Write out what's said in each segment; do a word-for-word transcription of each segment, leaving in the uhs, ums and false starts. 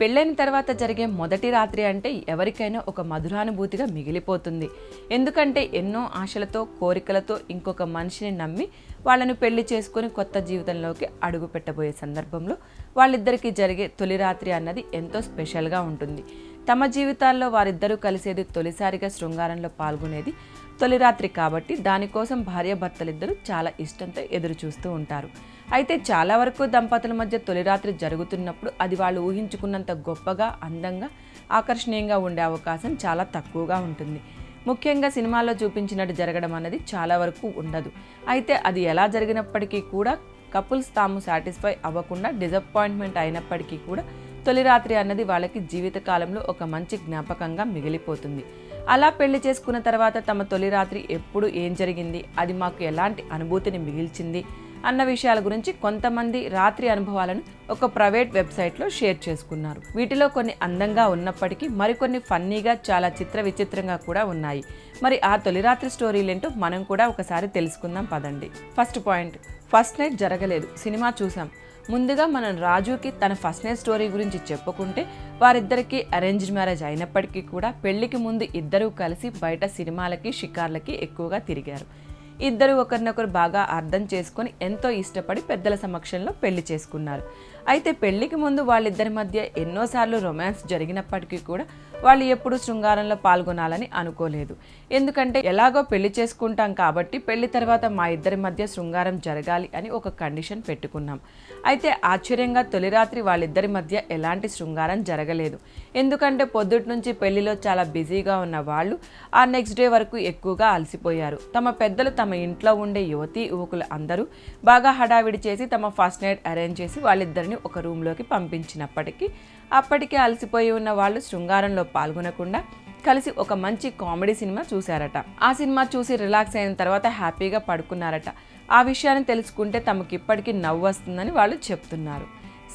పెళ్ళైన తర్వాత జరిగే మొదటి రాత్రి అంటే ఎవరికైనా ఒక మధురానుభూతిగా మిగిలిపోతుంది. ఎందుకంటే ఎన్నో ఆశలతో కోరికలతో ఇంకొక మనిషిని నమ్మి వాళ్ళను పెళ్లి చేసుకొని కొత్త జీవితంలోకి అడుగుపెట్టబోయే సందర్భంలో వాళ్ళిద్దరికీ జరిగే తొలి రాత్రి అన్నది ఎంతో స్పెషల్గా ఉంటుంది. తమ జీవితాల్లో వారిద్దరూ కలిసేది తొలిసారిగా శృంగారంలో పాల్గొనేది తొలి రాత్రి కాబట్టి దానికోసం భార్యాభర్తలిద్దరూ చాలా ఇష్టంతో ఎదురు చూస్తూ ఉంటారు. అయితే చాలా వరకు దంపతుల మధ్య తొలి రాత్రి జరుగుతున్నప్పుడు అది వాళ్ళు ఊహించుకున్నంత గొప్పగా అందంగా ఆకర్షణీయంగా ఉండే అవకాశం చాలా తక్కువగా ఉంటుంది. ముఖ్యంగా సినిమాల్లో చూపించినట్టు జరగడం అనేది చాలా వరకు ఉండదు. అయితే అది ఎలా జరిగినప్పటికీ కూడా కపుల్స్ తాము సాటిస్ఫై అవ్వకుండా డిసప్పాయింట్మెంట్ అయినప్పటికీ కూడా తొలి రాత్రి అన్నది వాళ్ళకి జీవితకాలంలో ఒక మంచి జ్ఞాపకంగా మిగిలిపోతుంది. అలా పెళ్లి చేసుకున్న తర్వాత తమ తొలి రాత్రి ఎప్పుడు ఏం జరిగింది, అది మాకు ఎలాంటి అనుభూతిని మిగిల్చింది అన్న విషయాల గురించి కొంతమంది రాత్రి అనుభవాలను ఒక ప్రైవేట్ వెబ్సైట్లో షేర్ చేసుకున్నారు. వీటిలో కొన్ని అందంగా ఉన్నప్పటికీ మరికొన్ని ఫన్నీగా చాలా చిత్ర విచిత్రంగా కూడా ఉన్నాయి. మరి ఆ తొలి రాత్రి స్టోరీలేంటో మనం కూడా ఒకసారి తెలుసుకుందాం పదండి. ఫస్ట్ పాయింట్, ఫస్ట్ నైట్ జరగలేదు, సినిమా చూసాం. ముందుగా మనం రాజుకి తన ఫస్ట్ నైట్ స్టోరీ గురించి చెప్పుకుంటే వారిద్దరికీ అరేంజ్డ్ మ్యారేజ్ అయినప్పటికీ కూడా పెళ్లికి ముందు ఇద్దరూ కలిసి బయట సినిమాలకి షికార్లకి ఎక్కువగా తిరిగారు. ఇద్దరు ఒకరినొకరు బాగా అర్థం చేసుకొని ఎంతో ఇష్టపడి పెద్దల సమక్షంలో పెళ్లి చేసుకున్నారు. అయితే పెళ్లికి ముందు వాళ్ళిద్దరి మధ్య ఎన్నోసార్లు రొమాన్స్ జరిగినప్పటికీ కూడా వాళ్ళు ఎప్పుడూ శృంగారంలో పాల్గొనాలని అనుకోలేదు. ఎందుకంటే ఎలాగో పెళ్లి చేసుకుంటాం కాబట్టి పెళ్లి తర్వాత మా ఇద్దరి మధ్య శృంగారం జరగాలి అని ఒక కండిషన్ పెట్టుకున్నాం. అయితే ఆశ్చర్యంగా తొలి రాత్రి వాళ్ళిద్దరి మధ్య ఎలాంటి శృంగారం జరగలేదు. ఎందుకంటే పొద్దుటి నుంచి పెళ్లిలో చాలా బిజీగా ఉన్న వాళ్ళు ఆ నెక్స్ట్ డే వరకు ఎక్కువగా అలసిపోయారు. తమ పెద్దలు తమ ఇంట్లో ఉండే యువతి యువకులు అందరూ బాగా హడావిడి చేసి తమ ఫస్ట్ నైట్ అరేంజ్ చేసి వాళ్ళిద్దరిని ఒక రూమ్లోకి పంపించినప్పటికీ అప్పటికే అలసిపోయి ఉన్న వాళ్ళు శృంగారంలో పాల్గొనకుండా కలిసి ఒక మంచి కామెడీ సినిమా చూశారట. ఆ సినిమా చూసి రిలాక్స్ అయిన తర్వాత హ్యాపీగా పడుకున్నారట. ఆ విషయాన్ని తెలుసుకుంటే తమకు ఇప్పటికీ నవ్వు వస్తుందని వాళ్ళు చెప్తున్నారు.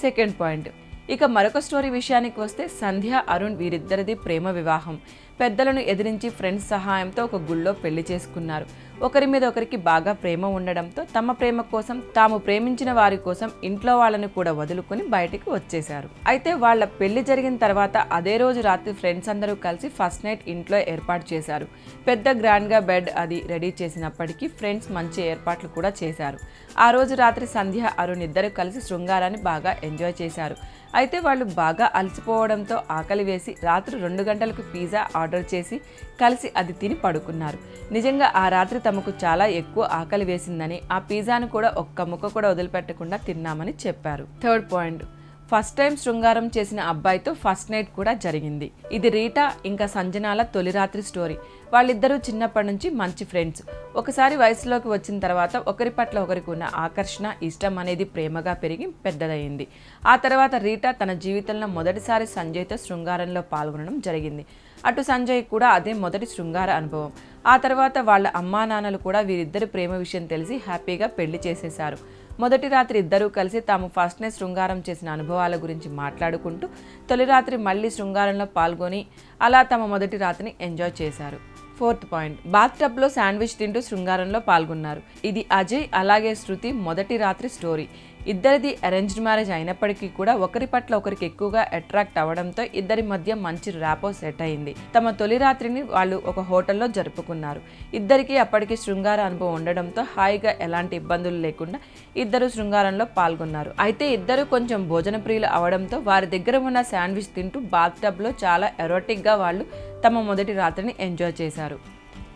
సెకండ్ పాయింట్, ఇక మరొక స్టోరీ విషయానికి వస్తే సంధ్య అరుణ్ వీరిద్దరిది ప్రేమ వివాహం. పెద్దలను ఎదిరించి ఫ్రెండ్స్ సహాయంతో ఒక గుళ్ళో పెళ్లి చేసుకున్నారు. ఒకరి మీద ఒకరికి బాగా ప్రేమ ఉండడంతో తమ ప్రేమ కోసం తాము ప్రేమించిన వారి కోసం ఇంట్లో వాళ్ళని కూడా వదులుకొని బయటికి వచ్చేశారు. అయితే వాళ్ళ పెళ్లి జరిగిన తర్వాత అదే రోజు రాత్రి ఫ్రెండ్స్ అందరూ కలిసి ఫస్ట్ నైట్ ఇంట్లో ఏర్పాటు చేశారు. పెద్ద గ్రాండ్గా బెడ్ అది రెడీ చేసినప్పటికీ ఫ్రెండ్స్ మంచి ఏర్పాట్లు కూడా చేశారు. ఆ రోజు రాత్రి సంధ్య అరుణ్ ఇద్దరు కలిసి శృంగారాన్ని బాగా ఎంజాయ్ చేశారు. అయితే వాళ్ళు బాగా అలసిపోవడంతో ఆకలి వేసి రాత్రి రెండు గంటలకు పిజ్జా ఆర్డర్ చేసి కలిసి అది తిని పడుకున్నారు. నిజంగా ఆ రాత్రి తమకు చాలా ఎక్కువ ఆకలి వేసిందని ఆ పిజ్జాను కూడా ఒక్క ముక్క కూడా వదిలిపెట్టకుండా తిన్నామని చెప్పారు. థర్డ్ పాయింట్, ఫస్ట్ టైం శృంగారం చేసిన అబ్బాయితో ఫస్ట్ నైట్ కూడా జరిగింది. ఇది రీటా ఇంకా సంజనాల తొలి రాత్రి స్టోరీ. వాళ్ళిద్దరూ చిన్నప్పటి నుంచి మంచి ఫ్రెండ్స్. ఒకసారి వయసులోకి వచ్చిన తర్వాత ఒకరి పట్ల ఒకరికి ఉన్న ఆకర్షణ ఇష్టం అనేది ప్రేమగా పెరిగి పెద్దదయ్యింది. ఆ తర్వాత రీటా తన జీవితంలో మొదటిసారి సంజయ్తో శృంగారంలో పాల్గొనడం జరిగింది. అటు సంజయ్ కూడా అదే మొదటి శృంగార అనుభవం. ఆ తర్వాత వాళ్ళ అమ్మా నాన్నలు కూడా వీరిద్దరి ప్రేమ విషయం తెలిసి హ్యాపీగా పెళ్లి చేసేశారు. మొదటి రాత్రి ఇద్దరూ కలిసి తాము ఫస్ట్ నైట్ శృంగారం చేసిన అనుభవాల గురించి మాట్లాడుకుంటూ తొలి రాత్రి మళ్ళీ శృంగారంలో పాల్గొని అలా తమ మొదటి రాత్రిని ఎంజాయ్ చేశారు. ఫోర్త్ పాయింట్, బాత్ టబ్లో శాండ్విచ్ తింటూ శృంగారంలో పాల్గొన్నారు. ఇది అజయ్ అలాగే శృతి మొదటి రాత్రి స్టోరీ. ఇద్దరిది అరేంజ్డ్ మ్యారేజ్ అయినప్పటికీ కూడా ఒకరి పట్ల ఒకరికి ఎక్కువగా అట్రాక్ట్ అవ్వడంతో ఇద్దరి మధ్య మంచి ర్యాపో సెట్ అయింది. తమ తొలి రాత్రిని వాళ్ళు ఒక హోటల్లో జరుపుకున్నారు. ఇద్దరికీ అప్పటికి శృంగార అనుభవం ఉండడంతో హాయిగా ఎలాంటి ఇబ్బందులు లేకుండా ఇద్దరు శృంగారంలో పాల్గొన్నారు. అయితే ఇద్దరు కొంచెం భోజన ప్రియులు అవడంతో వారి దగ్గర ఉన్న శాండ్విచ్ తింటూ బాత్ టబ్లో చాలా ఎరోటిక్గా వాళ్ళు తమ మొదటి రాత్రిని ఎంజాయ్ చేశారు.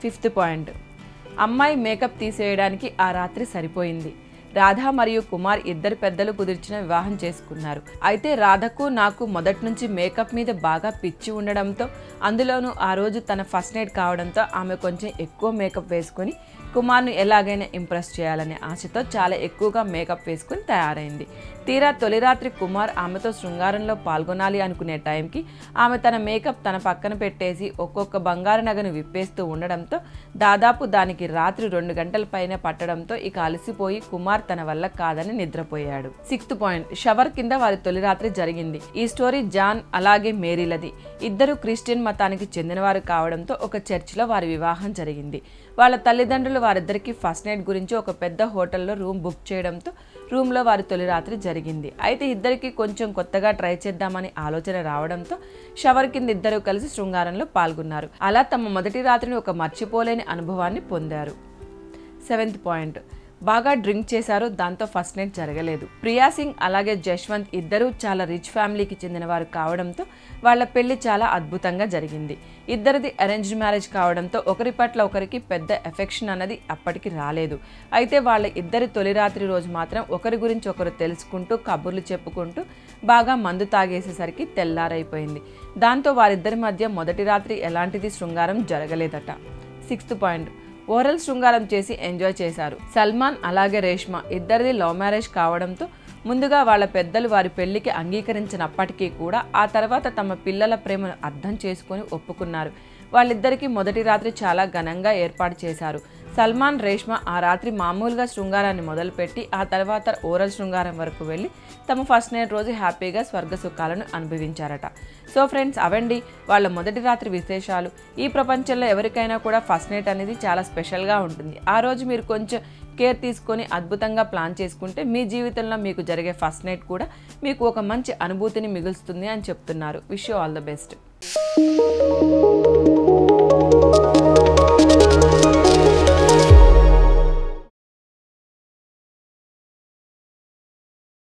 ఫిఫ్త్ పాయింట్, అమ్మాయి మేకప్ తీసేయడానికి ఆ రాత్రి సరిపోయింది. రాధ మరియు కుమార్ ఇద్దరు పెద్దలు కుదిర్చిన వివాహం చేసుకున్నారు. అయితే రాధకు నాకు మొదటి నుంచి మేకప్ మీద బాగా పిచ్చి ఉండడంతో అందులోనూ ఆ రోజు తన ఫస్ట్ నైట్ కావడంతో ఆమె కొంచెం ఎక్కువ మేకప్ వేసుకొని కుమార్ను ఎలాగైనా ఇంప్రెస్ చేయాలనే ఆశతో చాలా ఎక్కువగా మేకప్ వేసుకుని తయారైంది. తీరా తొలి రాత్రి కుమార్ ఆమెతో శృంగారంలో పాల్గొనాలి అనుకునే టైంకి ఆమె తన మేకప్ తన పక్కన పెట్టేసి ఒక్కొక్క బంగారు నగను విప్పేస్తూ ఉండడంతో దాదాపు దానికి రాత్రి రెండు గంటల పైన పట్టడంతో ఇక అలసిపోయి కుమార్ తన వల్ల కాదని నిద్రపోయాడు. సిక్స్త్ పాయింట్, షవర్ కింద వారి తొలి రాత్రి జరిగింది. ఈ స్టోరీ జాన్ అలాగే మేరీలది. ఇద్దరు క్రిస్టియన్ మతానికి చెందినవారు కావడంతో ఒక చర్చిలో వారి వివాహం జరిగింది. వాళ్ళ తల్లిదండ్రులు వారిద్దరికి ఫస్ట్ నైట్ గురించి ఒక పెద్ద హోటల్లో రూమ్ బుక్ చేయడంతో రూమ్లో వారి తొలి రాత్రి జరిగింది. అయితే ఇద్దరికి కొంచెం కొత్తగా ట్రై చేద్దామని ఆలోచన రావడంతో షవర్ కింద ఇద్దరు కలిసి శృంగారంలో పాల్గొన్నారు. అలా తమ మొదటి రాత్రిని ఒక మర్చిపోలేని అనుభవాన్ని పొందారు. సెవెంత్ పాయింట్, బాగా డ్రింక్ చేశారు, దాంతో ఫస్ట్ నైట్ జరగలేదు. ప్రియా సింగ్ అలాగే జశ్వంత్ ఇద్దరూ చాలా రిచ్ ఫ్యామిలీకి చెందినవారు కావడంతో వాళ్ళ పెళ్లి చాలా అద్భుతంగా జరిగింది. ఇద్దరిది అరేంజ్డ్ మ్యారేజ్ కావడంతో ఒకరి పట్ల ఒకరికి పెద్ద ఎఫెక్షన్ అన్నది అప్పటికి రాలేదు. అయితే వాళ్ళ ఇద్దరి తొలి రాత్రి రోజు మాత్రం ఒకరి గురించి ఒకరు తెలుసుకుంటూ కబుర్లు చెప్పుకుంటూ బాగా మందు తాగేసేసరికి తెల్లారైపోయింది. దాంతో వారిద్దరి మధ్య మొదటి రాత్రి ఎలాంటిది శృంగారం జరగలేదట. సిక్స్త్ పాయింట్, ఓరల్ శృంగారం చేసి ఎంజాయ్ చేశారు. సల్మాన్ అలాగే రేష్మా ఇద్దరిది లవ్ మ్యారేజ్ కావడంతో ముందుగా వాళ్ళ పెద్దలు వారి పెళ్లికి అంగీకరించినప్పటికీ కూడా ఆ తర్వాత తమ పిల్లల ప్రేమను అర్థం చేసుకొని ఒప్పుకున్నారు. వాళ్ళిద్దరికీ మొదటి రాత్రి చాలా ఘనంగా ఏర్పాటు చేశారు. సల్మాన్ రేష్మా ఆ రాత్రి మామూలుగా శృంగారాన్ని మొదలుపెట్టి ఆ తర్వాత ఓరల్ శృంగారం వరకు వెళ్ళి తమ ఫస్ట్ నైట్ రోజు హ్యాపీగా స్వర్గ సుఖాలను అనుభవించారట. సో ఫ్రెండ్స్, అవండి వాళ్ళ మొదటి రాత్రి విశేషాలు. ఈ ప్రపంచంలో ఎవరికైనా కూడా ఫస్ట్ నైట్ అనేది చాలా స్పెషల్గా ఉంటుంది. ఆ రోజు మీరు కొంచెం కేర్ తీసుకొని అద్భుతంగా ప్లాన్ చేసుకుంటే మీ జీవితంలో మీకు జరిగే ఫస్ట్ నైట్ కూడా మీకు ఒక మంచి అనుభూతిని మిగులుస్తుంది అని చెప్తున్నారు. Wish you all the best.